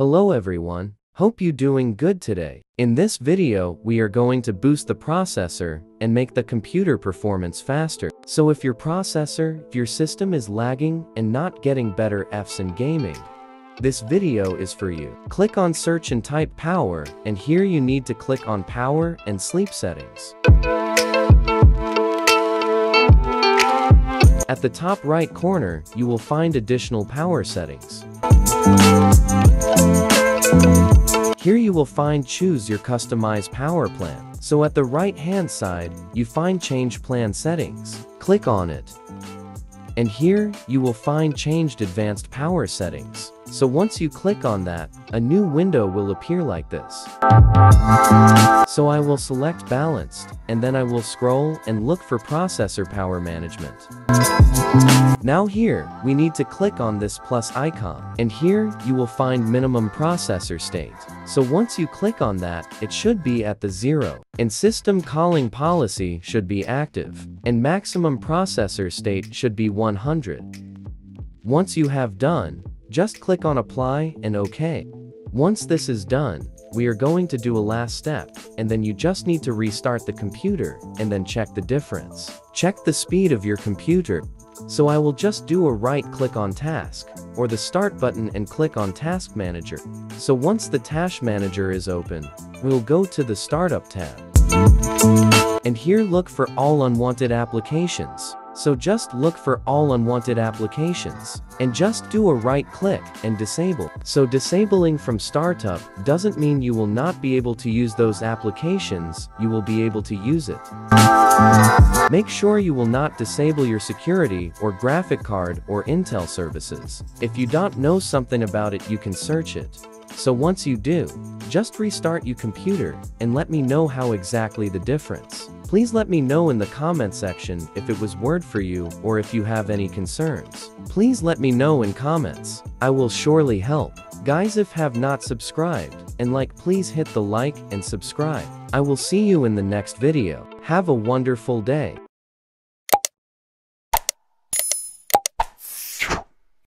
Hello everyone, hope you doing good today. In this video, we are going to boost the processor and make the computer performance faster. So if your system is lagging and not getting better Fs in gaming, this video is for you. Click on search and type power, and here you need to click on power and sleep settings. At the top right corner, you will find additional power settings. Here you will find choose your customized power plan. So at the right hand side, you find change plan settings. Click on it. And here, you will find changed advanced power settings. So once you click on that, a new window will appear like this. So I will select balanced, and then I will scroll and look for processor power management. Now here, we need to click on this plus icon, and here, you will find minimum processor state. So once you click on that, it should be at the 0, and system calling policy should be active, and maximum processor state should be 100. Once you have done, just click on apply and OK. Once this is done, we are going to do a last step, and then you just need to restart the computer, and then check the difference. Check the speed of your computer. So I will just do a right click on task, or the start button and click on Task Manager. So once the Task Manager is open, we'll go to the Startup tab. And here look for all unwanted applications. So just look for all unwanted applications, and just do a right click and disable. So disabling from startup doesn't mean you will not be able to use those applications, you will be able to use it. Make sure you will not disable your security or graphic card or Intel services. If you don't know something about it, you can search it. So once you do, just restart your computer and let me know how exactly the difference. Please let me know in the comment section if it was word for you or if you have any concerns. Please let me know in comments. I will surely help. Guys, if have not subscribed and like, please hit the like and subscribe. I will see you in the next video. Have a wonderful day.